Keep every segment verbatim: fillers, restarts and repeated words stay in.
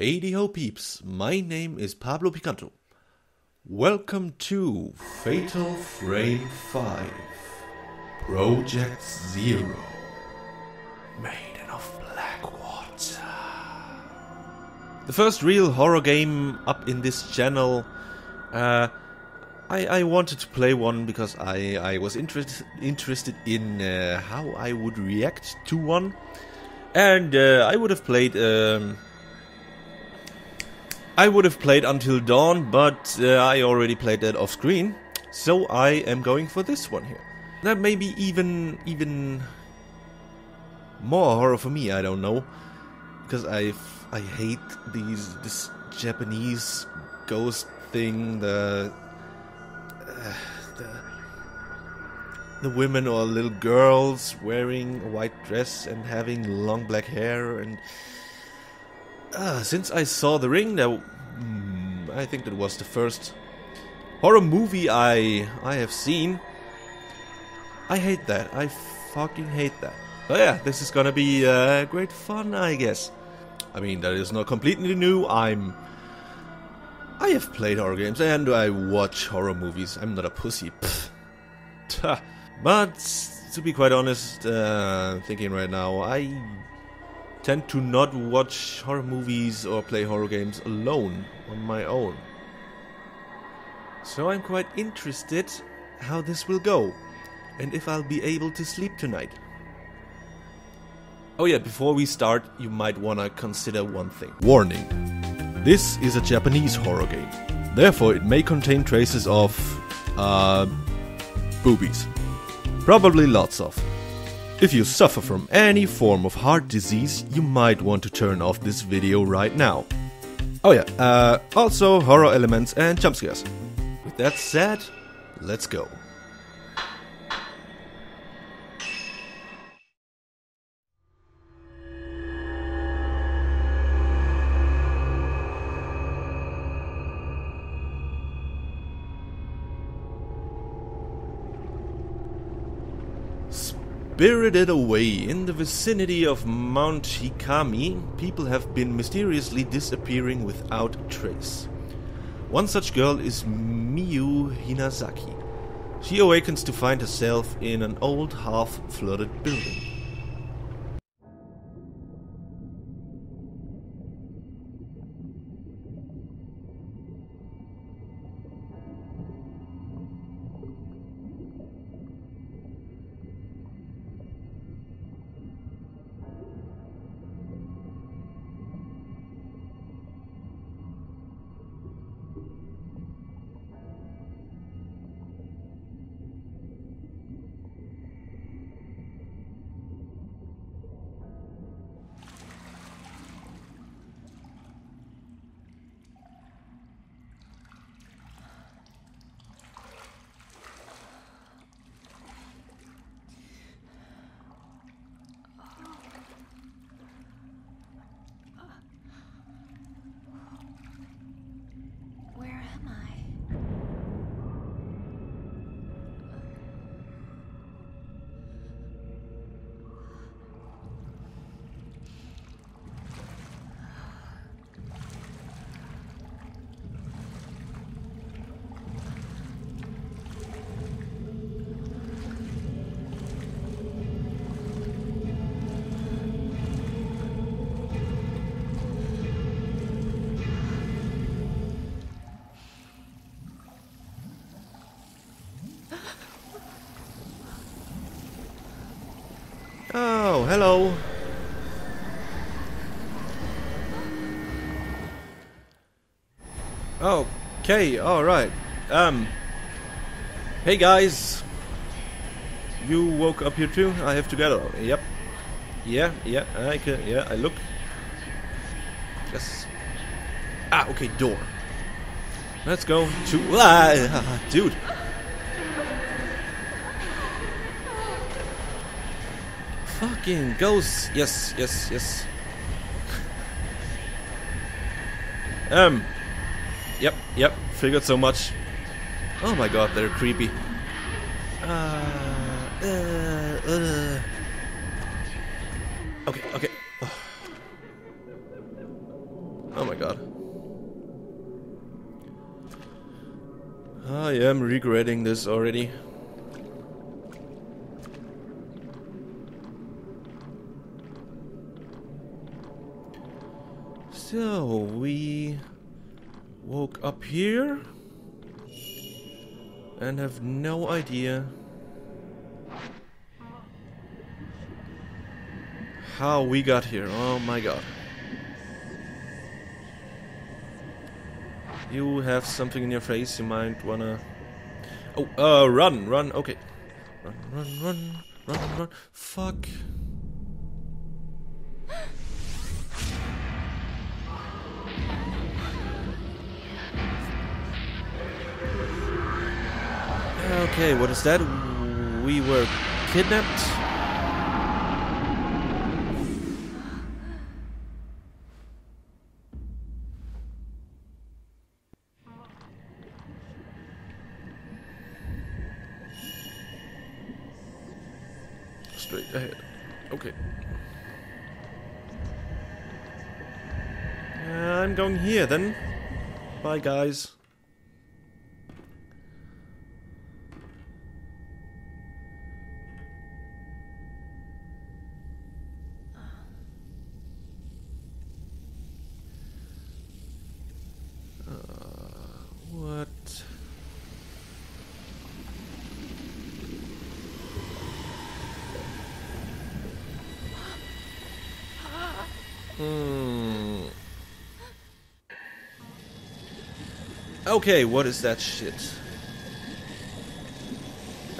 Hey ho peeps, my name is Pablo Picanto. Welcome to Fatal Frame five, Project Zero, Maiden of Black Water. The first real horror game up in this channel. Uh, I, I wanted to play one because I, I was interest, interested in uh, how I would react to one. And uh, I would have played... Um, I would have played Until Dawn, but uh, I already played that off screen, so I am going for this one here. That may be even even more horror for me. I don't know, because I I hate these this Japanese ghost thing. The uh, the the women or little girls wearing a white dress and having long black hair and. Uh, since I saw The Ring, that, mm, I think that was the first horror movie I I have seen. I hate that. I fucking hate that. So yeah, this is gonna be uh, great fun, I guess. I mean, that is not completely new. I'm I have played horror games and I watch horror movies. I'm not a pussy. But to be quite honest, uh, thinking right now, I. tend to not watch horror movies or play horror games alone, on my own. So I'm quite interested how this will go, and if I'll be able to sleep tonight. Oh yeah, before we start, you might wanna consider one thing. Warning! This is a Japanese horror game, therefore it may contain traces of... uh... boobies. Probably lots of. If you suffer from any form of heart disease, you might want to turn off this video right now. Oh yeah, uh, also horror elements and jump scares. With that said, let's go. Spirited away in the vicinity of Mount Hikami, people have been mysteriously disappearing without trace. One such girl is Miyu Hinazaki. She awakens to find herself in an old, half-flooded building. Oh, hello. Okay, alright. Um. Hey guys. You woke up here too? I have to get out. Yep. Yeah, yeah, I can. Yeah, I look. Yes. Ah, okay, door. Let's go to. Ah, dude. Fucking ghosts! Yes, yes, yes. um. Yep, yep. Figured so much. Oh my god, they're creepy. Uh, uh, uh. Okay, okay. Oh my god. I am regretting this already. So, we woke up here and have no idea how we got here. Oh my god. You have something in your face, you might wanna... Oh, uh, run, run, okay. Run, run, run, run, run, fuck. Okay, what is that? We were kidnapped? Straight ahead. Okay. I'm going here then. Bye guys. Uh, what? Hmm. Okay, what is that shit?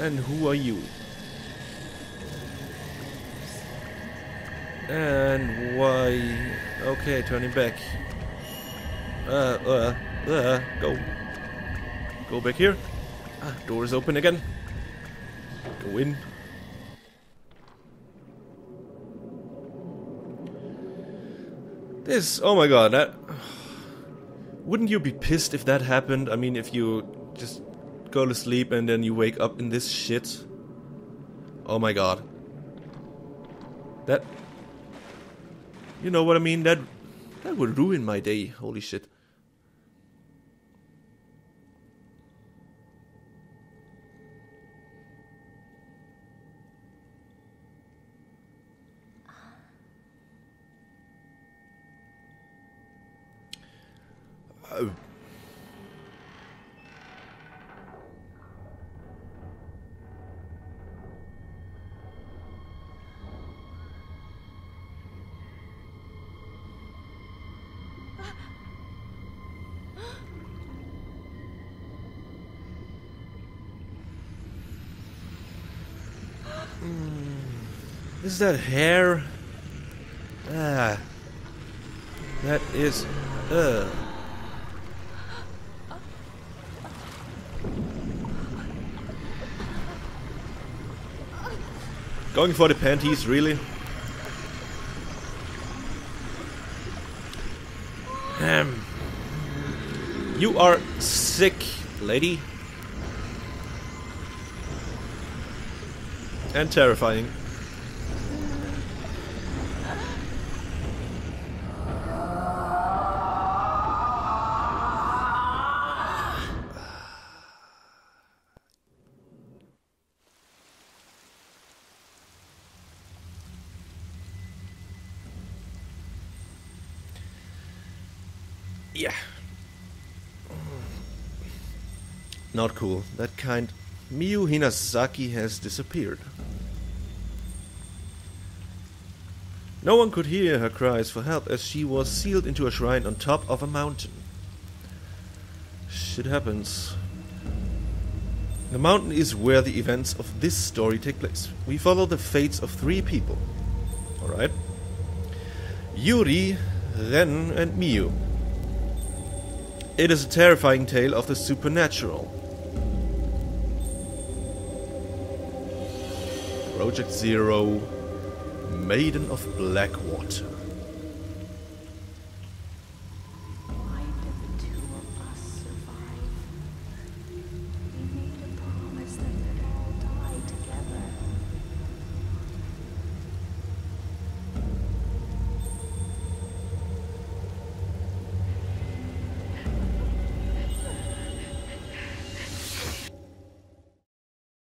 And who are you? And why? Okay, turning back. Uh, uh, uh, go. Go back here. Ah, door is open again. Go in. This, oh my god, that... Wouldn't you be pissed if that happened? I mean, if you just go to sleep and then you wake up in this shit. Oh my god. That... You know what I mean? That, that would ruin my day. Holy shit. Is that hair? Ah, that is. Uh. Going for the panties, really? Um, you are sick, lady. And terrifying. Yeah. Not cool. That kind. Miyu Hinazaki has disappeared. No one could hear her cries for help as she was sealed into a shrine on top of a mountain. Shit happens. The mountain is where the events of this story take place. We follow the fates of three people. Alright. Yuri, Ren and Miyu. It is a terrifying tale of the supernatural. Project Zero, Maiden of Black Water.